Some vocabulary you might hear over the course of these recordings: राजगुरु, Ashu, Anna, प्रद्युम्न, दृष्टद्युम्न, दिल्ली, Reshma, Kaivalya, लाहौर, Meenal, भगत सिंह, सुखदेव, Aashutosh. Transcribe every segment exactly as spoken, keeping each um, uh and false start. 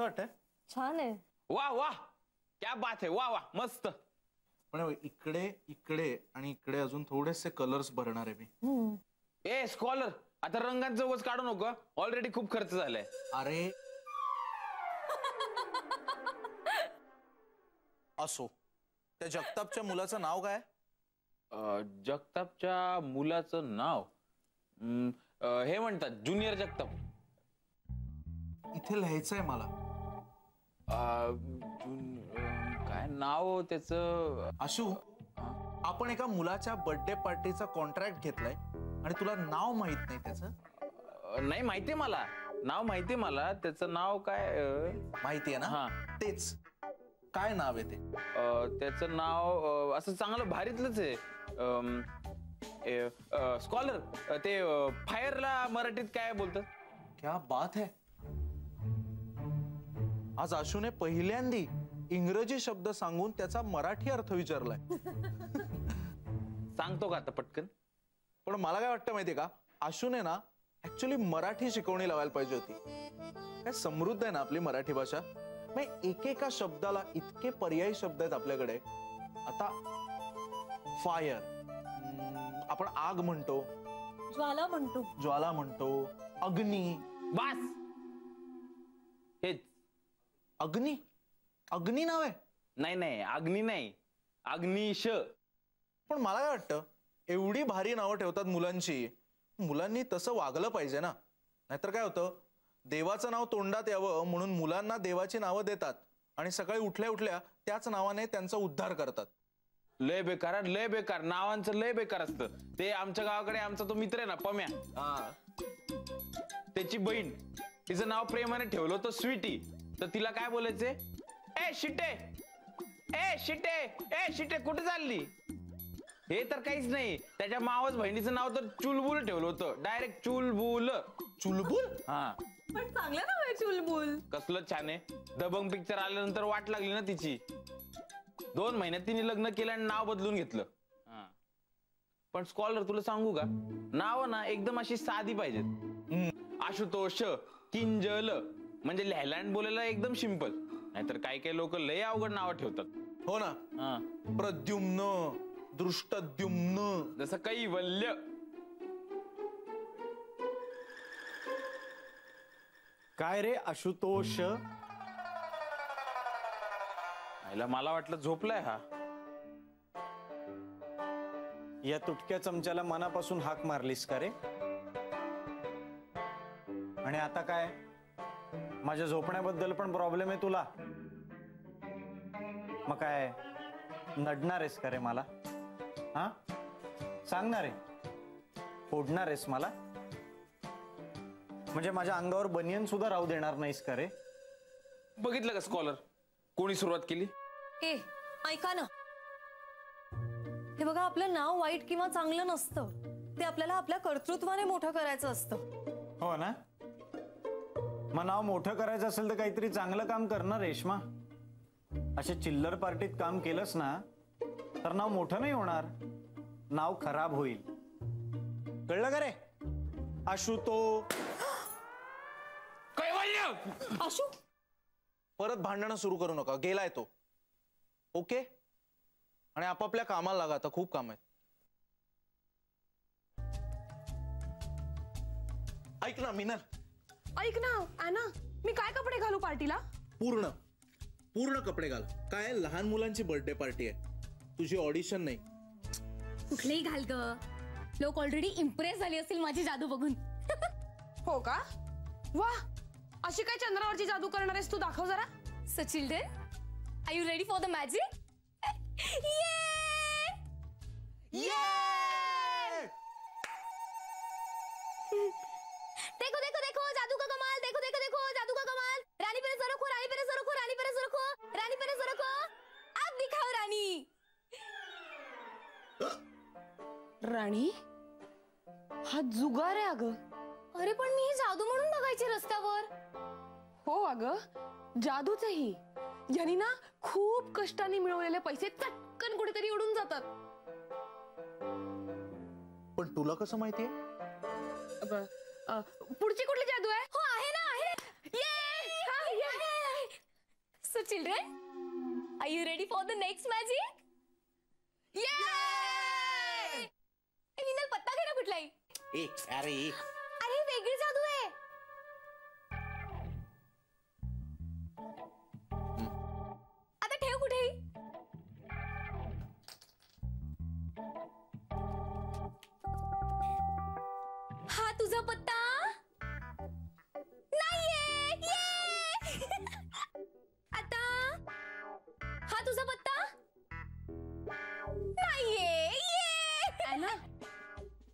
Shirt आहे छान आहे वाह वाह क्या बात आहे वाह वाह मस्त पण इकडे इकडे आणि इकडे अजून थोडेसे कलर्स भरणार आहे मी ए स्कॉलर आता रंगांचं वज काढू नको ऑलरेडी खूप खर्च झालाय अरे असो त्या जगतापच्या मुलाचं नाव काय जगतापच्या मुलाचं नाव हे म्हणतात ज्युनियर जगताप इथे लिहायचंय मला काय नाव त्याचं आशू आपण एका मुलाच्या बर्थडे पार्टीचा कॉन्ट्रॅक्ट घेतलाय आणि तुला नाव माहित नाही त्याचं नाही माहिती मला नाव माहिती मला त्याचं नाव काय माहिती आहे ना तेच काय नाव आहे ते त्याचं नाव असं चांगलं भारीतलंच आहे स्कॉलर ते फायरला मराठीत काय बोलतात क्या बात है आज आशूने पहिल्यांदी इंग्रजी शब्द सांगून त्याचा मराठी अर्थ विचारलाय सांगतो का आता पटकन पण मला काय वाटतं माहितीये का आशूने ना ऍक्च्युअली मराठी शिकवणी लावायला पाहिजे होती काय समृद्ध आहे ना आपली मराठी भाषा मैं एकेका शब्दाला इतके पर्यायी शब्द आहेत आपल्याकडे आता फायर आपण आग म्हणतो ज्वाला म्हणतो ज्वाला म्हणतो अग्नी बस हेच अग्नी अग्नी नाव आहे नाही नाही अग्नी नाही अग्निश पण मला काय वाटतं एवढी भारी नावं ठेवतात मुलांची मुलांनी तसं वागलं पाहिजे ना नाहीतर काय होतं देवाचं नाव तोंडात यावं म्हणून मुलांना देवाची नावं देतात आणि सकाळी उठल्या उठल्या त्याच नावाने त्यांचा उद्धार करतात लय बेकार लय बेकार नावांचं लय बेकार असतं ते आमच्या गावाकडे आमचा तो मित्र आहे ना पम्या त्याची बहीण तिचं नाव प्रेमाने ठेवलं होतं स्वीटी तर तिला काय बोलायचे ए शिटे ए शिटे ए शिटे कुठे चालली हे तर काहीच नाही त्याच्या मावस बहिणीचं नाव तर चुलबुल ठेवलं होतं डायरेक्ट चुलबुल चुलबुल हा पण चांगलं नाव आहे चुलबुल कसलं छान आहे दबंग पिक्चर आल्यानंतर वाट लागली ना तिची दोन महिन्यात तिने लग्न केलं आणि नाव बदलून घेतलं हा पण स्कॉलर तुला सांगू का नाव ना एकदम अशी साधी पाहिजेत आशुतोष किंजल म्हणजे लिहायला बोलायला एकदम सिंपल नाहीतर काही काही लोक लय अवघड नावं ठेवतात हो ना हा प्रद्युम्न दृष्टद्युम्न जसं कैवल्य काय रे आशुतोष आईला मला वाटलं झोपलाय हा या तुटक्या चमच्याला मनापासून हाक मारलीस का रे आणि आता काय माझ्या झोपण्याबद्दल पण प्रॉब्लेम आहे तुला मग काय नडणार आहेस का रे मला हा सांगणार आहे ओढणार आहेस मला म्हणजे माझ्या अंगावर बनियन सुद्धा राहू देणार नाहीस का रे बघितलं का स्कॉलर कोणी सुरुवात केली ए ऐका ना हे बघा आपलं नाव वाईट किंवा चांगलं नसतं ते आपल्याला आपल्या कर्तृत्वाने मोठं करायचं असतं हो ना मग नाव मोठं करायचं असेल तर काहीतरी चांगलं काम करणार रेश्मा अशा चिल्लर पार्टीत काम केलंस ना तर नाव मोठं नाही होणार नाव खराब होईल कळलं का रे आशुतो आशू परत भांडणं सुरू करू नका गेलाय तो ओके आणि आपापल्या कामाला लागा आता खूप काम आहेत ऐक ना मीनल ऐक ना आना मी काय कपडे घालू पार्टीला पूर्ण पूर्ण कपडे घाल काय लहान मुलांची बर्थडे पार्टी आहे तुझी ऑडिशन नाही कुठलेही घाल ग लोक ऑलरेडी इम्प्रेस झाले असतील माझी जादू बघून हो का वा अशी काय चंद्रावरची जादू करणार आहेस तू दाखव जरा so children are you ready for the magic ये ये देखो देखो देखो जादू का कमाल देखो देखो देखो जादू का कमाल रानी पेरे सरो को रानी पेरे सरो को रानी पेरे सरो को रानी पेरे सरो को आप दिखाओ रानी राणी हा जुगार आहे अगं अरे पण मी ही जादू म्हणून बघायची रस्त्यावर हो अगं जादूच ही यांनी ना खूप कष्टाने मिळवलेले पैसे चटकन कुठेतरी उडून जातात पण तुला कसं माहितीये पुढची कुठली जादू आहे हो आहे ना आहे ये children, are you ready for the next magic? Yay! ए निंदल पत्ता घेरा कुठलाय? ए अरे अरे वेगळी जादू आहे. आता ठेव कुठे? हा तुझा पत्ता नाहीये. ये आता हा तुझा पत्ता नाहीये. ये ना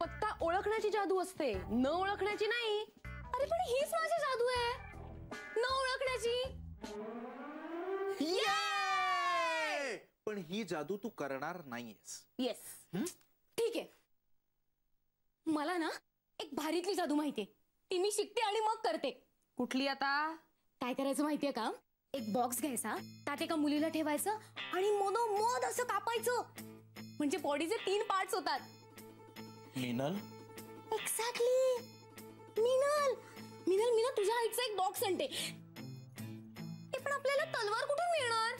पत्ता ओळखण्याची जादू असते, न ओळखण्याची नाही. अरे पण हीच माझी जादू आहे, न ओळखण्याची. ये पण ही जादू तू करणार नाहीयेस. येस ठीक आहे. मला ना एक भारीतली जादू माहितीये, ती मी शिकते आणि मग करते. कुठली? आता काय करायचं माहितीये का? एक बॉक्स घ्यायचा, त्यात एका मुलीला ठेवायचं आणि मधोमध असं कापायचं, म्हणजे बॉडीचे तीन पार्ट्स होतात. मिनल एक्झॅक्टली. मिनल मिनल मिनल तुझ्या हाईटचा एक बॉक्स आणते. ए पण आपल्याला तलवार कुठून मिळणार?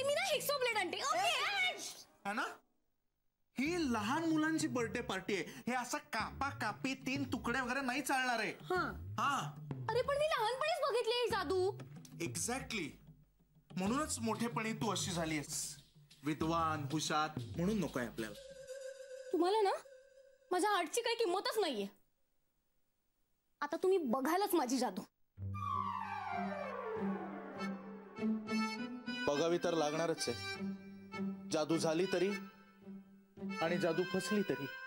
ए मी ना हेक्सो ब्लेड आणते. ओके है ना, ही लहान मुलांची बर्थडे पार्टी आहे, हे असं कापा कापी तीन तुकडे वगैरे नाही चालणार आहे. हा अरे पण मी लहानपणीच बघितली ही जादू. एक्झॅक्टली, म्हणूनच मोठेपणी तू अशी झालीस. विद्वान हुशार म्हणून नकोय आपल्याला. तुम्हाला ना माझ्या आर्टची काही किंमतच नाहीये. आता तुम्ही बघालच माझी जादू. बघावी तर लागणारच आहे. जादू झाली तरी आणि जादू फसली तरी.